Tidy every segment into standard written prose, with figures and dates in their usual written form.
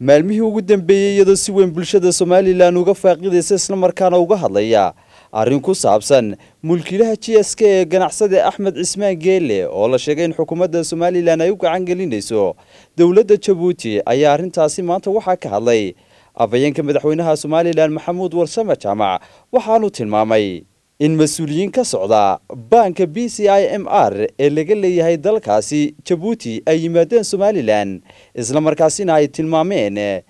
maalmihii ugu dambeeyay iyadoo si weyn bulshada Soomaaliland uga faaqiideysay isla markaana uga hadlaya arrin ku saabsan mulkiilaha GSK ee ganacsade Ahmed Ismaaciil Geele oo la sheegay in xukuumadda Soomaaliland ay u gacan gelinayso dawladda Jabuuti ayaa arrintaasi maanta waxa ka hadlay afayeenka madaxweynaha Soomaaliland Maxamuud Walsema Jamaa waxaanu tilmaamay in masuuliyiin ka socda banka BCIMR ee laga leeyahay dalkaasi Jabuuti ay yimaadeen Soomaaliland isla markaasina ay tilmaameen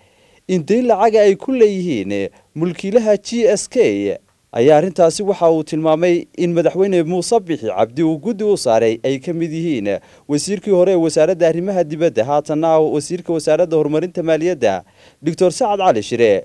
in deyn lacag ay ku leeyihiin mulkiilaha GSK ayaa arrintaasi waxa uu tilmaamay in madaxweyne Muse Bihi Abdi uu guddi u saaray ay ka mid yihiin wasiirkii hore ee wasaaradda arrimaha dibadda haatana wasiirka wasaaradda horumarinta maaliyadda Dr. Saad Ali Shire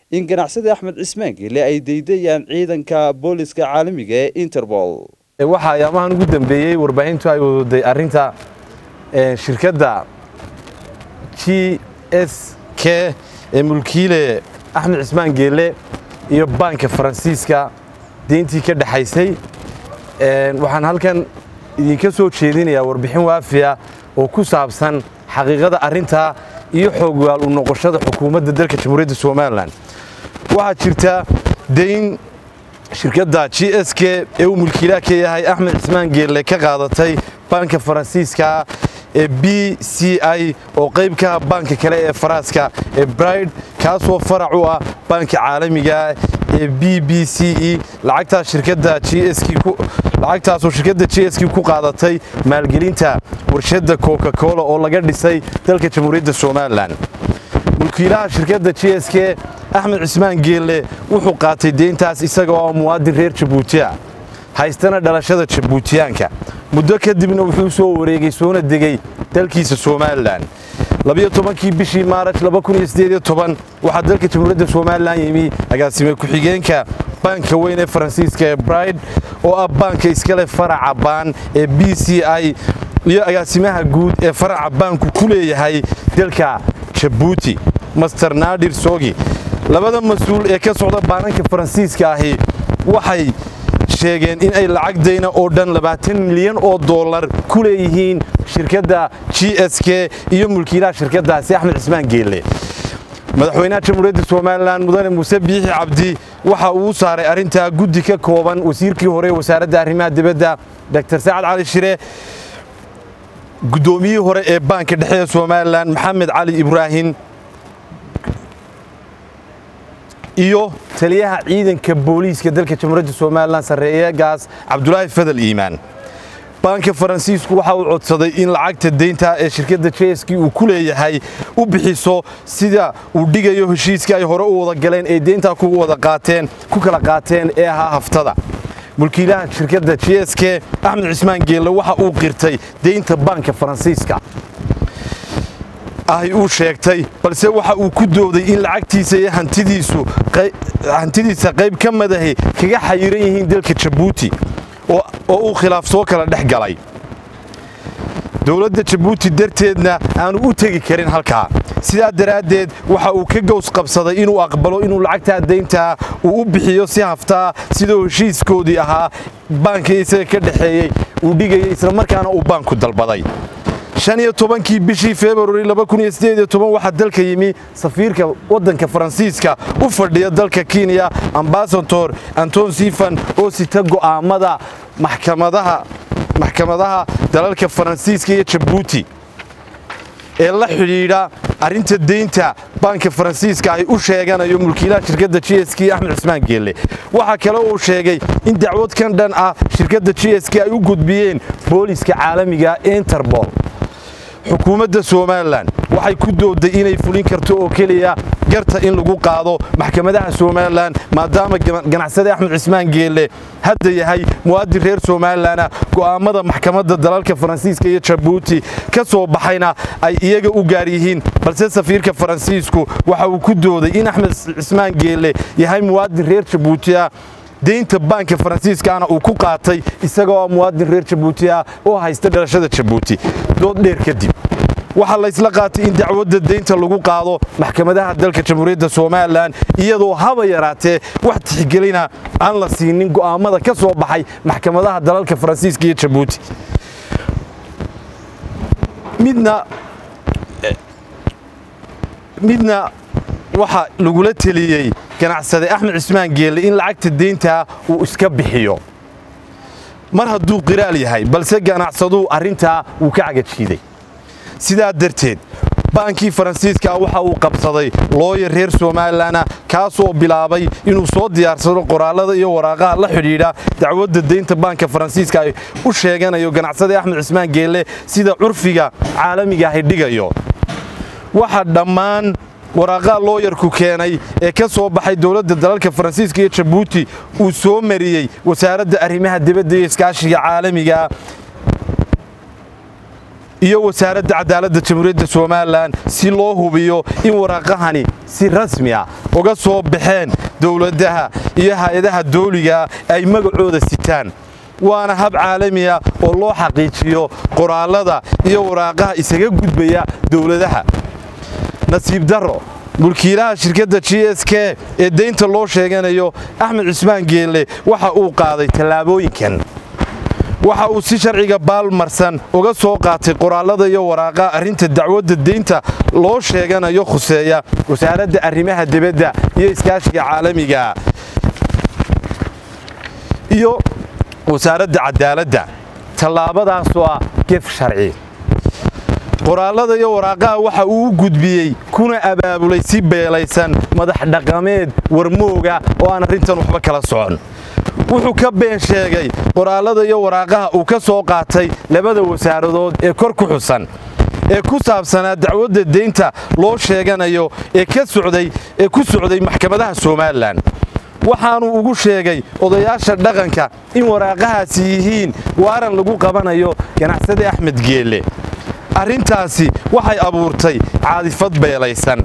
in ganacsade Ahmed Ismaaciil Geele ay deydayaan ciidanka booliska caalamiga ee Interpol waxa ayamahan ugu dambeeyay warbaahintu ay waday arrinta shirkadda GSK ee mulkiile Ahmed Ismaaciil Geele iyo banka Faransiiska deyntii ka dhaxaysay waxaan halkan idinka soo jeedinayaa warbixin waafiya oo ku saabsan xaqiiqada arrinta iyo xogwaal u noqoshada xukuumadda dalka Jamhuuriyadda Soomaaliland waxa jirta deyn shirkadda GSK ee uu mulkiilaha ka yahay Ahmed Ismaaciil Geele ka qaadatay banka Faransiiska ee ABCI oo qayb ka ah banka kale ee Faranska ee Pride kaas oo farac u ah banka caalamiga ee ABCI lacagtaas shirkadda GSK ku qaadatay maalgelinta warshadda Coca-Cola oo laga dhisay dalka Jamhuuriyadda Soomaaliland mulkiilaha shirkadda GSK Ahmed Ismaaciil Geele wuxuu qaatay deyntaas isagoo muwaadin reer Jabuuti ah haystana dhalashada Jabuutiyaanka muddo kadibna wuxuu soo wareegay soona degay dalkiisa Soomaaliland 12 bishii Maarch 2018 waxa dalka Jamhuuriyadda Soomaaliland yimi agaasime ku xigeenka banka weyn ee Faransiiska ee Pride oo ah banka iskale faraca baan ee BCI iyo agaasimaha guud ee faraca baanku ku leeyahay dalka Jabuuti Master Nadir Sogi labada mas'uul ee ka socda banka Faransiiska ahi waxay sheegeen in ay lacag deyn oo dhan 20 milyan oo dollar ku leeyihiin shirkadda GSK iyo mulkiilaha shirkaddaasi Ahmed Ismaaciil Geele madaxweynaha Jamhuuriyadda Soomaaliland mudane Muse Bihi Abdi waxa uu saaray arrinta guddi ka kooban wasiirkii hore ee wasaaradda arrimaha dibadda Dr. Saad Ali Shire gudoomiye hore ee banka dhexe ee Soomaaliland Mohamed Ali Ibrahim iyo taliyaha ciidanka booliska dalka Jamhuuriyadda Soomaaliland sareeya gaas Cabdulaahi Fadal Iimaan banka Faransiisku waxa uu codsaday in lacagta deynta ee shirkadda GSK uu ku leeyahay u bixiso sida uu dhigayo heshiiska ay hore u wada galeen ee deynta ku kala qaateen ee ahaa haftada mulkiilaha shirkadda GSK Ahmed Ismaaciil Geele waxa uu qirtay deynta banka Faransiiska ay uu sheegtay balse waxa uu ku dooday in lacagtiisa iyo hantidiisa qayb ka madahay kaga xayiran yihiin dalka Jabuuti oo uu khilaaf soo kala dhex galay dawladda Jabuuti darteedna aanu u tagi karin halka sidaa daraadeed waxa uu ka gows qabsaday inuu aqbalo inuu lacagta deynta uu u bixiyo si hafta sidoo heshiiskoodii ahaa bankiisa ka dhaxeeyay uu dhigay isla markaana uu banku dalbaday 12 bishii February 2018 waxa dalka yimi safiirka wadanka Faransiiska u fadhiya dalka Kenya Ambassador Anton Sifan oo sita go'aamada maxkamadaha dalalka Faransiiska iyo Jabuuti ee la xiriira arrinta deynta banka Faransiiska ay u sheeganayo mulkiilaha shirkadda GSK Ahmed Ismaaciil Geele waxa kale oo uu sheegay in dacwad kan dhan ah shirkadda GSK ay u gudbiyeen booliska caalamiga Interpol حكومة سومالان waxay ku doodday inay fulin karto oo kaliya garta in lagu qaado maxkamadaha Soomaaliland maadaama ganacsade Ahmed Ismaaciil Geele hadda yahay muwaadin reer Soomaaliland go'aamada maxkamadda dalalka Faransiiska iyo Djibouti ka soo baxayna ay iyaga u gaar yihiin balse safiirka Faransiisku waxa uu ku doodday in Ahmed Ismaaciil Geele yahay muwaadin reer Djibouti deynta banka Faransiiska ana uu ku qaatay isagoo muwaadin reer Djibouti oo haysta dhalashada Djibouti dood dheer kadib waxa la isla qaatay in dacwadda deynta lagu qaado maxkamadaha dalka jamhuuriyadda Soomaaliland iyadoo haba yaraatee wax tixgelina aan la siinin go'aamada ka soo baxay maxkamadaha dalalka Faransiiska iyo Djibouti midna waxa lagu la taliyay ganacsade Ahmed Ismaaciil Geele in lacagta deynta uu iska bixiyo mar hadduu qiraal yahay balse ganacsadu arinta uu ka cagajiiday sida darteed banki Faransiiska waxa uu qabsaday lawyer reer Soomaaliland kaas oo bilaabay inuu soo diyaarsado qoraalada iyo waraaqaha la xidhiidha dacwadda deynta banka Faransiiska ay u sheeganayo ganacsade Ahmed Ismaaciil Geele sida urfiga caalamiga ah dhigayo waxa dhamaan waraaqaha lawyerku keenay ee ka soo baxay dawladda dalalka Faransiiska iyo Djibouti uu soo mariyay wasaaradda arrimaha dibadda iyo iskaashiga caalamiga iyo wasaaradda cadaaladda jamhuuriyadda Soomaaliland si loo hubiyo in waraaqahani si rasmi ah uga soo baxeen dawladaha iyo hay'adaha dawliga ay magacooda sitaan waana hab caalami ah oo loo xaqiijiyo qoraalada iyo waraaqaha isaga gudbaya dawladaha nasiib darro mulkiilaha shirkadda GSK ee deynta loo sheeganayo Ahmed Ismaaciil Geele waxa uu qaaday talaabooyinkan waxa uu si sharciga baalmarsan uga soo qaatay qoraalada iyo waraaqa arinta dacwadda deynta loo sheeganayo khuseeya wasaaradda arrimaha dibadda iyo iskaashiga caalamiga iyo wasaaradda cadaaladda talaabadaas waa gef sharci qoraalada iyo waraaqa waxa uu gudbiyay kuna abaabulay si beelaysan madax dhaqameed warmooga oo aan arintan waxba kala socon wuxuu ka been sheegay qoraalada iyo waraaqaha uu ka soo qaatay labada wasaaradood ee kor ku xusan ee ku saabsanaa dacwadda deynta loo sheeganayo ee ku socday maxkamadaha Soomaaliland waxaanu ugu sheegay odayaasha dhaqanka in waraaqahaasi yihiin waaran lagu qabanayo ganacsade Ahmed Geele arintaasi waxay abuurtay caadifad beelaysan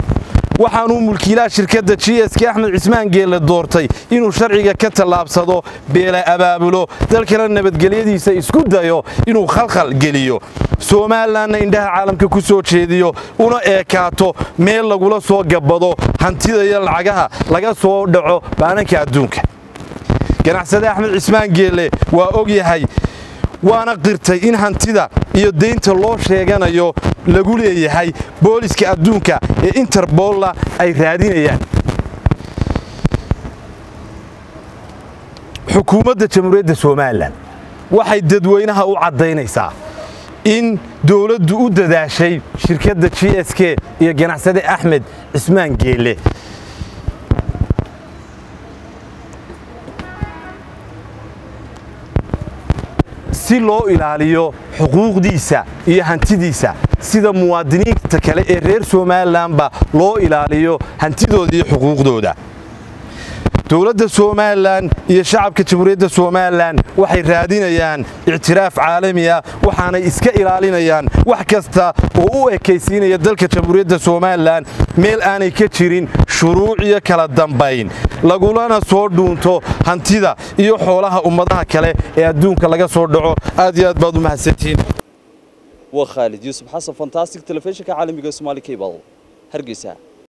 waxaanu mulkiilaha shirkadda GSK Ahmed Ismaaciil Geele doortay inuu sharciga ka talaabsado beela abaabulo dalkana nabadgelyadiisa isku dayo inuu khalkhal geliyo Soomaaliland indhaha caalamka ku soo jeediyo una eekaato meel lagu soo gabado hantida iyo lacagaha laga soo dhaco baanka adduunka ganacsade Ahmed Ismaaciil Geele waa og yahay waana qirtay in hantida iyo deynta loo sheeganayo lagu leeyahay booliska adduunka ee Interpol ay raadinayaan xukuumadda jamhuuriyadda Soomaaliland waxay dadweynaha u cadeynaysaa in dawladdu u dadaashay shirkadda GSK iyo ganacsade Ahmed Ismaaciil Geele si loo ilaaliyo xuquuqdiisa iyo hantidiisa sida muwaadiniinta kale ee reer Soomaaliland ba loo ilaaliyo hantidooda iyo xuquuqdooda dawladda Soomaaliland iyo shacabka jamhuuriyadda Soomaaliland waxay raadinayaan i'tiraaf caalami ah waxaanay iska ilaalinayaan wax kasta oo u ekaysiinaya dalka jamhuuriyadda Soomaaliland meel aanay ka jirin shuruuc iyo kala dambayn lagulana soo dhuunto hantida iyo xoolaha ummadaha kale ee adduunka laga soo dhaco aad iyo aad baad u mahadsantiin wa Khalid Yusuf Hassan Fantastic Television ka caalamiga Soomaali Cable Hargaisa.